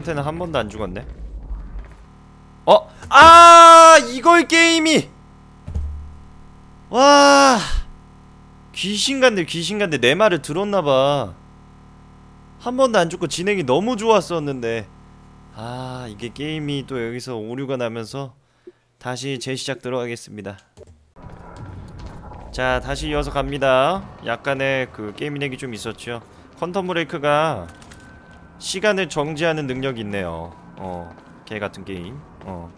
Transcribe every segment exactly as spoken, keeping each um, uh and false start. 한테는 한 번도 안 죽었네. 어? 아, 이걸 게임이! 와, 귀신간데 귀신간데 내 말을 들었나봐. 한 번도 안 죽고 진행이 너무 좋았었는데, 아, 이게 게임이 또 여기서 오류가 나면서 다시 재시작 들어가겠습니다. 자, 다시 이어서 갑니다. 약간의 그 게임 렉이 좀 있었죠. 퀀텀 브레이크가 시간을 정지하는 능력이 있네요. 어, 개같은 게임. 어.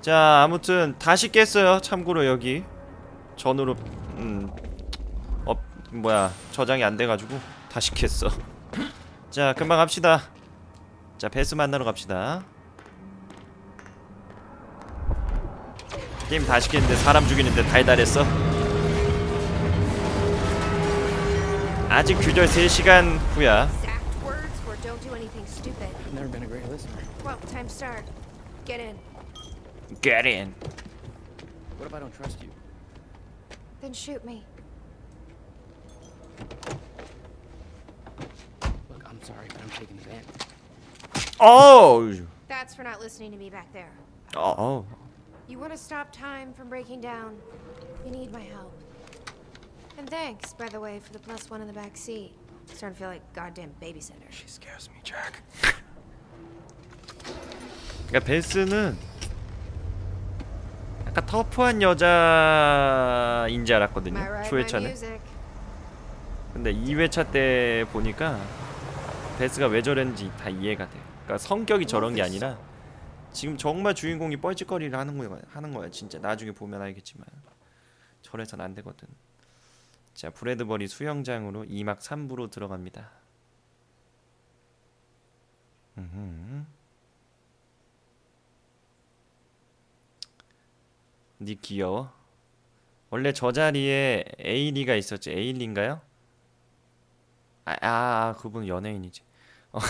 자, 아무튼 다시 깼어요. 참고로 여기 전으로 음... 어... 뭐야, 저장이 안 돼가지고 다시 깼어. 자, 금방 갑시다. 자, 베스 만나러 갑시다. 게임 다시 깼는데 사람 죽이는데 달달했어. 아직 규절 세 시간 후야. Get in. Get in. What if I don't trust you? Then shoot me. Look, I'm sorry, but I'm taking the van. Oh! That's for not listening to me back there. Oh. oh. You want to stop time from breaking down? You need my help. And thanks, by the way, for the plus one in the back seat. I'm starting to feel like a goddamn babysitter. She scares me, Jack. 그니까 베스는 약간 터프한 여자인 줄 알았거든요. 초 회차는 근데 이 회차 때 보니까 베스가 왜 저랬는지 다 이해가 돼. 그니까 성격이 저런 게 아니라 지금 정말 주인공이 뻘짓거리를 하는 거야, 하는 거야 진짜. 나중에 보면 알겠지만 저래선 안 되거든. 자, 브래드버리 수영장으로 이 막 삼 부로 들어갑니다. 음흠. 니 귀여워. 원래 저 자리에 에일리가 있었지. 에일리인가요? 아, 아, 그분 연예인이지. 어,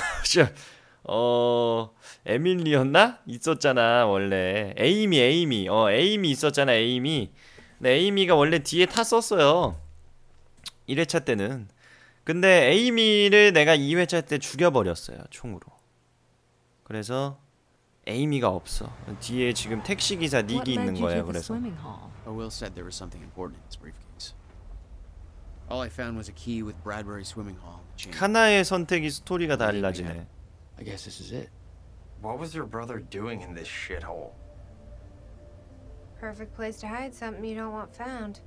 어, 에밀리였나? 있었잖아 원래. 에이미, 에이미. 어, 에이미 있었잖아, 에이미. 근데 에이미가 원래 뒤에 탔었어요. 일 회차 때는. 근데 에이미를 내가 이 회차 때 죽여버렸어요, 총으로. 그래서 에이미가 없어. 뒤에 지금 택시 기사 닉이 있는 거예요. 그래서. Will said there was something important in his briefcase. All I found was a key with Bradbury swimming hall. 하나의 선택이 스토리가 달라지네. I guess this is it. What was your brother doing in this shithole? Perfect place to hide something you don't want found.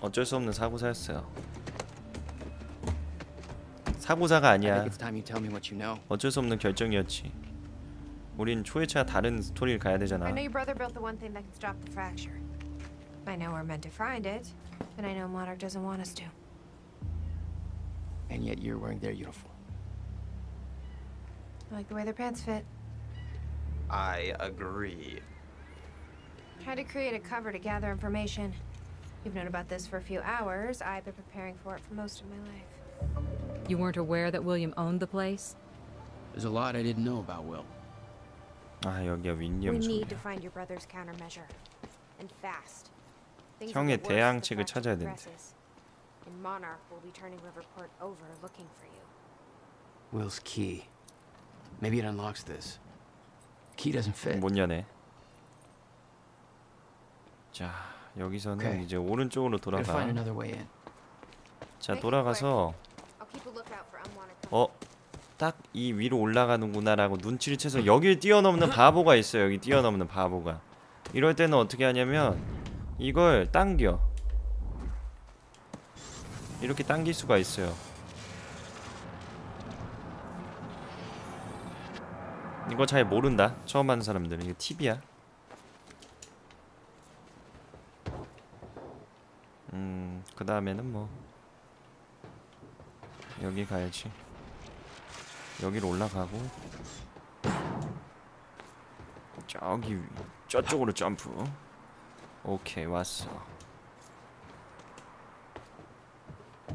어쩔 수 없는 사고사였어요. 사고사가 아니야. 어쩔 수 없는 결정이었지. 우린 초회차 다른 스토리를 가야 되잖아. I know your brother built the one thing that can stop the fracture. I know we're meant to find it, and I know Monarch doesn't want us to. And yet you're wearing their uniform. I like the way their pants fit. I agree. Had to create a cover to gather information. You've known about this for a few hours. I've been preparing for it for most of my life. You weren't aware that William owned the place? There's a lot I didn't know about Will. 아, 여기가 윈리엄. We need to find your brother's countermeasure and fast. 형의 대항책을 찾아야 된대. And Monarch will be turning Riverport over looking for you. Will's key. Maybe it unlocks this. Key doesn't fit. 못 여네. 자, 여기서는 이제 오른쪽으로 돌아가. 자, 돌아가서 어? 딱 이 위로 올라가는구나 라고 눈치를 채서 여길 뛰어넘는 바보가 있어요. 여기 뛰어넘는 바보가. 이럴 때는 어떻게 하냐면 이걸 당겨. 이렇게 당길 수가 있어요. 이거 잘 모른다, 처음 하는 사람들은. 이거 팁이야. 음... 그 다음에는 뭐 여기 가야지. 여기로 올라가고 저기 저쪽으로 점프. 오케이, 왔어.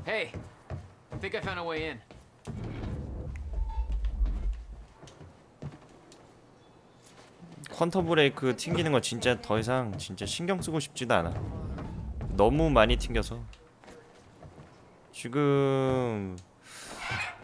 Hey, I think I found a way in. 퀀텀 브레이크 튕기는 거 진짜 더 이상 진짜 신경 쓰고 싶지도 않아. 너무 많이 튕겨서 지금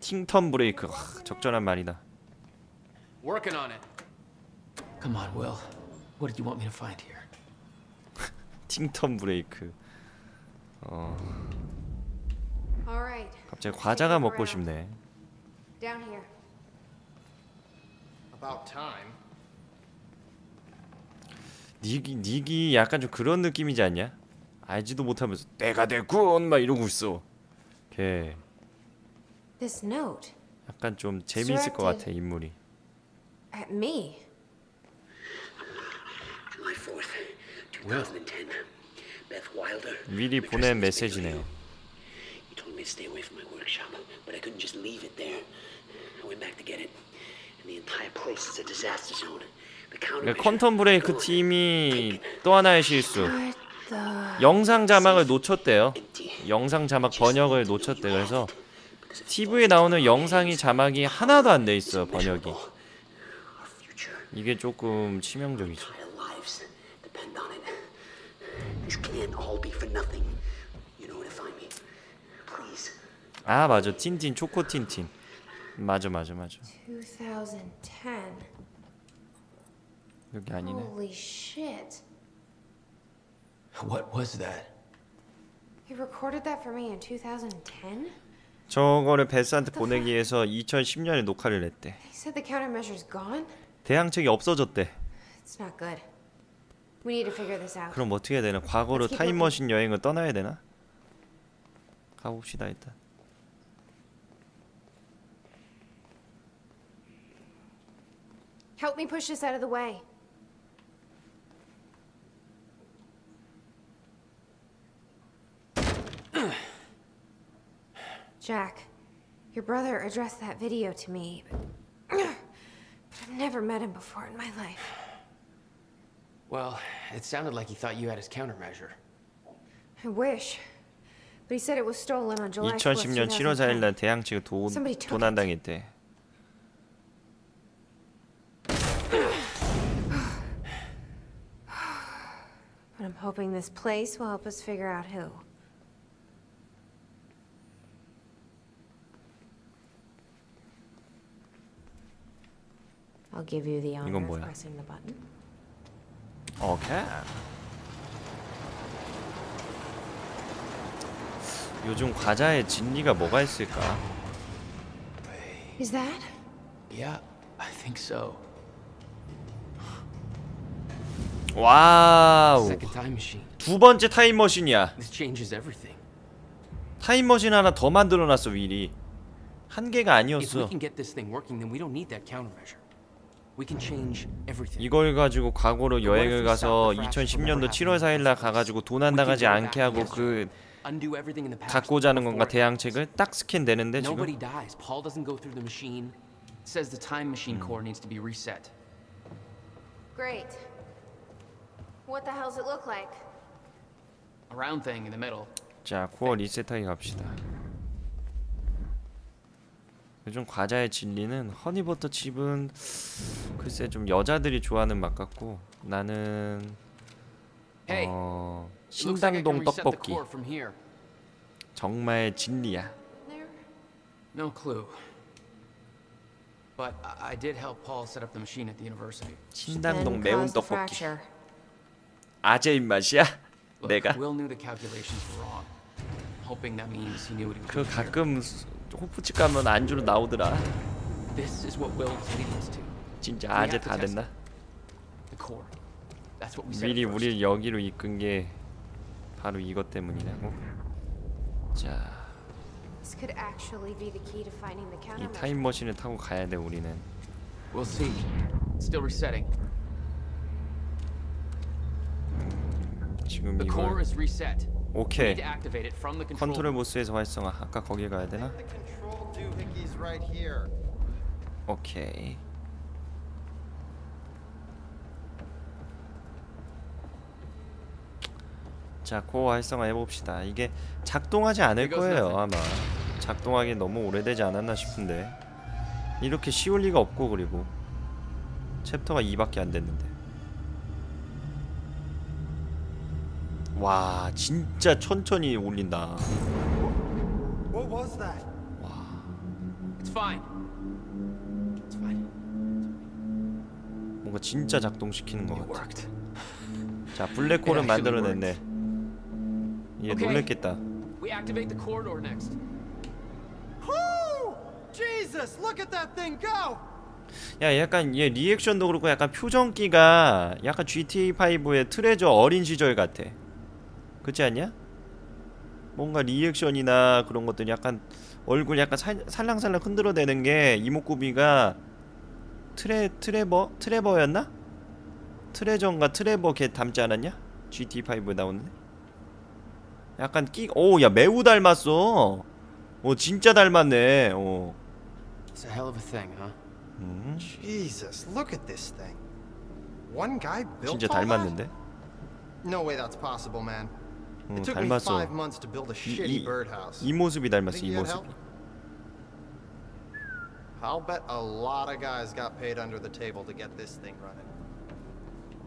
팅턴 브레이크. 아, 적절한 말이다. Working on it. Come on, Will. What did you want me to find here? 팅턴 브레이크. 어. 갑자기 과자가 먹고 싶네. Down here. About time. 닉이 닉이 약간 좀 그런 느낌이지 않냐? 알지도 못하면서 내가 됐군 막 이러고 있어. 걔. This note. 약간 좀 재미있을 것 같아 인물이. At me. July fourth, twenty ten. Beth Wilder. 미리 보낸 메시지네요. You told me to stay away from my workshop, but I couldn't just leave it there. I went back to get it, and the entire place is a disaster zone. 그러니까 퀀텀 브레이크 팀이 또 하나의 실수. 영상 자막을 놓쳤대요. 영상 자막 번역을 놓쳤대. 그래서 티비에 나오는 영상이 자막이 하나도 안 돼 있어요. 번역이. 이게 조금 치명적이죠. 아 맞아. 틴틴 초코 틴틴. 맞아 맞아 맞아. 여기 아니네. Holy shit. What was that? He recorded that for me in twenty ten? 저거를 베스한테 보내기 위해서 이천십 년에 녹화를 했대. He said the countermeasure's gone? 대항책이 없어졌대. It's not good. We need to figure this out. 그럼 어떻게 해야 되나? 과거로 타임머신 여행을 떠나야 되나? 가봅시다 일단. Help me push this out of the way. Jack, your brother addressed that video to me, but I've never met him before in my life. Well, it sounded like he thought you had his countermeasure. I wish, but he said it was stolen on July fourth, twenty ten. 이천십 년 칠월 사일 날 대항치가 도, 도난당했대. But I'm hoping this place will help us figure out who. I'll give you the honor of pressing the button. Okay. 요즘 과자의 진리가 뭐가 있을까? Is that? Yeah, I think so. 와우. 두 번째 타임머신이야. 타임머신 하나 더 만들어놨어 윌이. 한 개가 아니었어. 이걸 가지고 과거로 여행을 가서 이천십 년도 칠월 사일 날 가가지고 도난당하지 않게 하고 그 갖고자 하는 건가 대항책을 딱 스캔 되는데 지금. 음. What the hell does it look like? A round thing in the middle. 자, 코어 리셋하기 갑시다. 요즘 과자의 진리는 허니버터 칩은 글쎄 좀 여자들이 좋아하는 맛 같고 나는 어 신당동 떡볶이 정말 진리야. No clue. But I did help Paul set up the machine at the university. 신당동 매운 떡볶이. 아재 입맛이야? 내가? 그 가끔 호프집 가면 안주로 나오더라. 진짜 아재 다 됐나? 미리 우리를 여기로 이끈 게 바로 이것 때문이라고? 자, 이 타임머신을 타고 가야 돼 우리는. 지금 이걸 오케이. 컨트롤 보스에서 활성화. 아까 거기 가야 되나? 오케이. 자, 코어 활성화 해봅시다. 이게 작동하지 않을 거예요 아마. 작동하기 너무 오래되지 않았나 싶은데 이렇게 쉬울 리가 없고. 그리고 챕터가 이밖에 안 됐는데. 와, 진짜 천천히 올린다. What was that? 와. It's fine. It's fine. 뭔가 진짜 작동시키는 것 같아. 자, 블랙홀은 만들어냈네. 얘 놀랬겠다. We activate the corridor next. Jesus, look at that thing go. 야, 약간 얘 리액션도 그렇고 약간 표정끼가 약간 지티에이 파이브의 트레저 어린 시절 같아. 그렇지 않냐? 뭔가 리액션이나 그런 것들이 약간 얼굴 약간 살, 살랑살랑 흔들어대는 게 이목구비가 트레 트레버 트레버였나? 트레저인가 트레버 걔 닮지 않았냐? 지티에이 파이브에 나오는데. 약간 끼. 오, 야, 매우 닮았어. 오, 진짜 닮았네. 오. It's a hell of a thing, huh? 음. Jesus, look at this thing. One guy built 진짜 닮았는데? No way that's possible, man. 음, it took me five months to build a shitty birdhouse. 이 모습이 닮았어, 이 모습. I'll bet a lot of guys got paid under the table to get this thing running.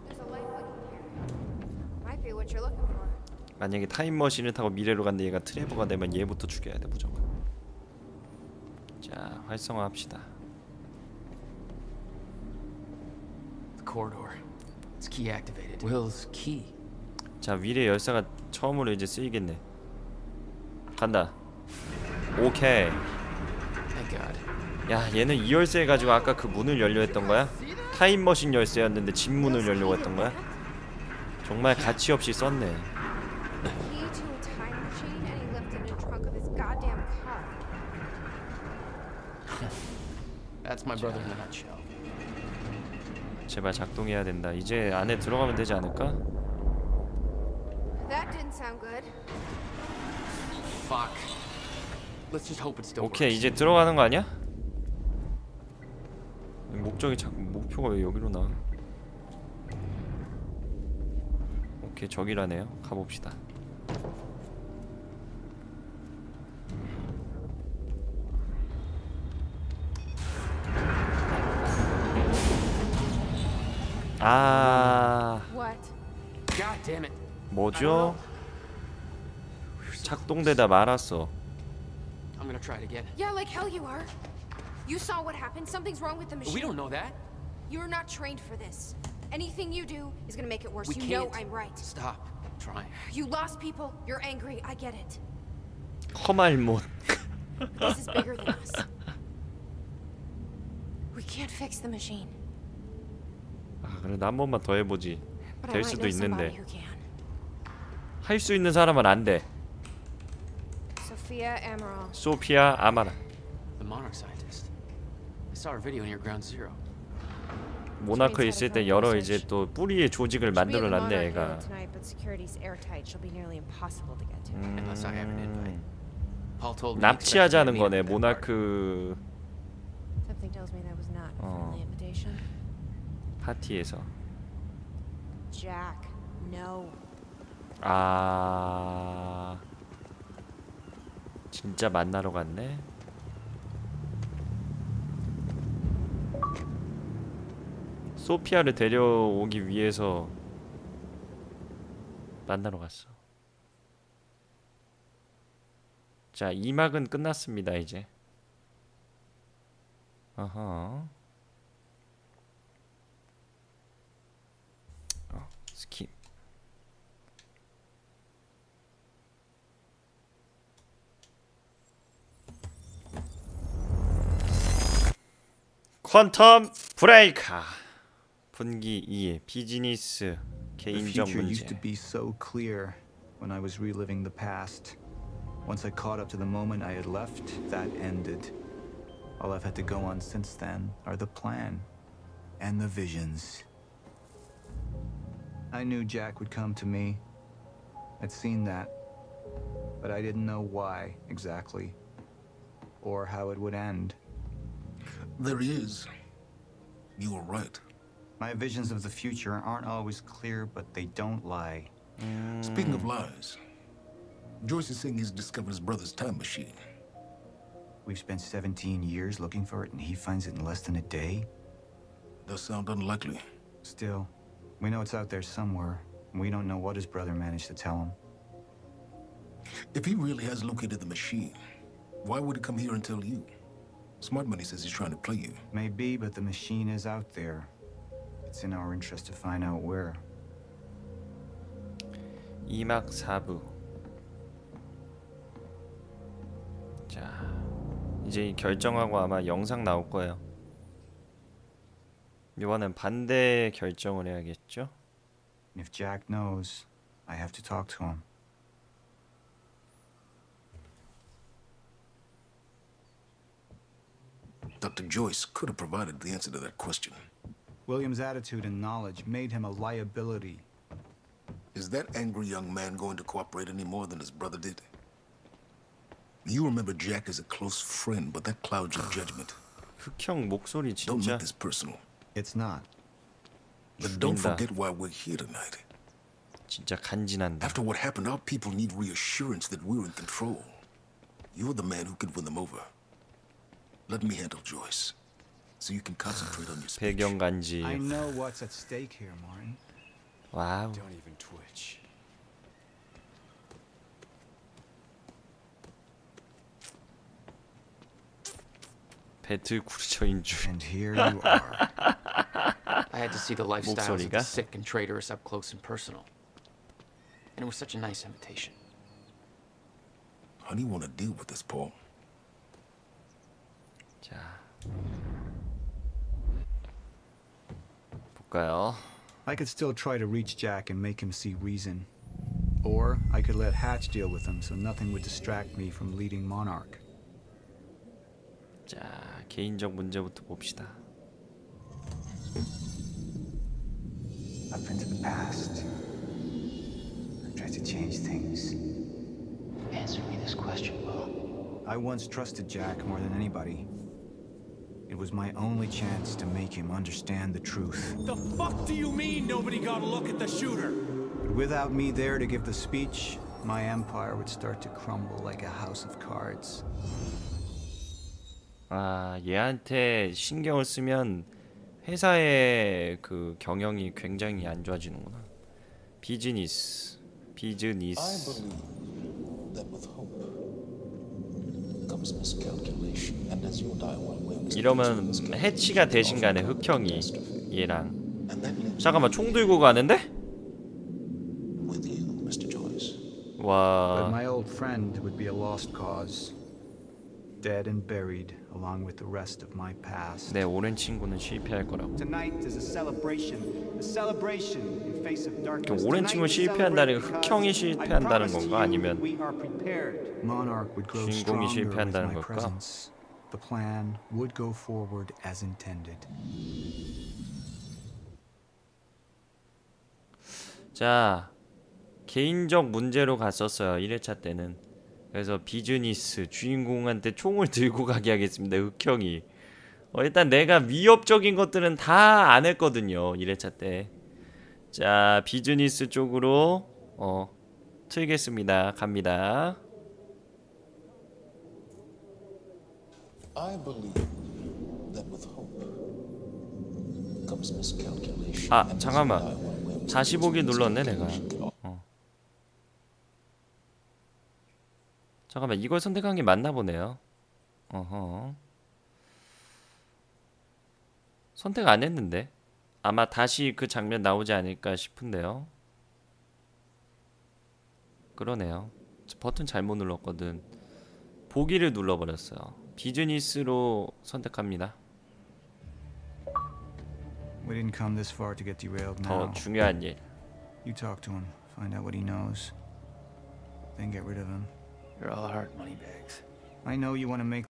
There's a light looking here. Might be what you're looking for. 만약에 타임머신을 타고 미래로 간데 얘가 트레버가 되면 얘부터 죽여야 돼 무조건. 자, 활성화합시다. The corridor. It's key activated. Will's key. 자, 미래 열쇠가 처음으로 이제 쓰이겠네. 간다. 오케이. Thank God. 야, 얘는 이 열쇠 가지고 아까 그 문을 열려 했던 거야? 타임머신 열쇠였는데 집 문을 열려고 했던 거야? 정말 가치 없이 썼네. That's my brother in a nutshell. 제발 작동해야 된다. 이제 안에 들어가면 되지 않을까? That didn't sound good. Fuck. Let's just hope it's still. 오케이, 이제 들어가는 거 아니야? 목적이 자꾸 목표가 왜 여기로 나와? 오케이, 저기라네요. 가봅시다. 아, 뭐죠? 작동되다 말았어. 험할 못. 아, 그래도 한 번만 더 해보지. 될 수도 있는데. 할 수 있는 사람은 안 돼. Sophia Amara. 소피아 아마라. The Monarch scientist. I saw her video on your ground zero. 모나크 있을 때 여러 이제 또 뿌리의 조직을 만들어 놨네, 얘가. 음... 납치하자는 거네, 모나크. 어. 파티에서. Jack, no. 아, 진짜 만나러 갔네. 소피아를 데려오기 위해서 만나러 갔어. 자, 이 막은 끝났습니다 이제. 어허. 스킵. 퀀텀 브레이크 분기 이의 비즈니스 개인적 문제. The future used to be so clear when I was reliving the past. Once I caught up to the moment I had left, that ended. All I've had to go on since then are the plan and the visions. I knew Jack would come to me. I'd seen that, but I didn't know why exactly, or how it would end. There he is. You were right. My visions of the future aren't always clear, but they don't lie. Mm. Speaking of lies, Joyce is saying he's discovered his brother's time machine. We've spent seventeen years looking for it, and he finds it in less than a day? Does sound unlikely. Still, we know it's out there somewhere, and we don't know what his brother managed to tell him. If he really has located the machine, why would he come here and tell you? Smart Money says he's trying to play you. Maybe, but the machine is out there. It's in our interest to find out where. 이막 사부. 자, 이제 결정하고 아마 영상 나올 거예요. 이번엔 반대 결정을 해야겠죠? If Jack knows, I have to talk to him. Doctor Joyce could have provided the answer to that question. William's attitude and knowledge made him a liability. Is that angry young man going to cooperate any more than his brother did? You remember Jack as a close friend, but that clouds your judgment. 흑형 목소리 진짜. Don't make this personal. It's not. But don't forget why we're here tonight. 진짜 간지난다. After what happened, our people need reassurance that we're in control. You're the man who could win them over. Let me handle Joyce, so you can concentrate on your speech. 배경간지. I know what's at stake here, Martin. Wow. Don't even twitch. 배틀 구르처인 줄. And here you are. I had to see the lifestyles of the sick and traitorous up close and personal, and it was such a nice invitation. How do you want to deal with this, Paul? 자, 볼까요? I could still try to reach Jack and make him see reason, or I could let Hatch deal with him so nothing would distract me from leading Monarch. 자, 개인적 문제부터 봅시다. Up into the past, I tried to change things. Answer me this question, Will. I once trusted Jack more than anybody. It was my only chance to make him understand the truth. The fuck do you mean nobody got a look at the shooter? But without me there to give the speech, my empire would start to crumble like a house of cards. 아, 얘한테 신경을 쓰면 회사의 그 경영이 굉장히 안 좋아지는구나. 비즈니스, 비즈니스. 이러면 해치가 대신 간에 흑형이 얘랑 잠깐만 총 들고 가는데? 와. 내 오랜 친구는 실패할 거라고. 오랜 친구는 실패한다는 게 흑형이 실패한다는 건가? 아니면 주인공이 실패한다는 걸까? The plan would go forward as intended. 자, 개인적 문제로 갔었어요. 일 회차 때는. 그래서 비즈니스, 주인공한테 총을 들고 가게 하겠습니다. 흑형이. 어, 일단 내가 위협적인 것들은 다 안 했거든요. 일 회차 때. 자, 비즈니스 쪽으로 어, 틀겠습니다. 갑니다. I believe that with hope comes miscalculation. 아, 잠깐만. 사십오 개 눌렀네, 내가. 어. 잠깐만, 이걸 선택한 게 맞나 보네요. 어허. 선택 안 했는데. 아마 다시 그 장면 나오지 않을까 싶은데요. 그러네요. 버튼 잘못 눌렀거든. 보기를 눌러버렸어요. 비즈니스로 선택합니다. We didn't come this far to get derailed now. 더 중요한 일. You talk to him, find out what he knows, then get rid of him. You're all hard money bags. I know you want to make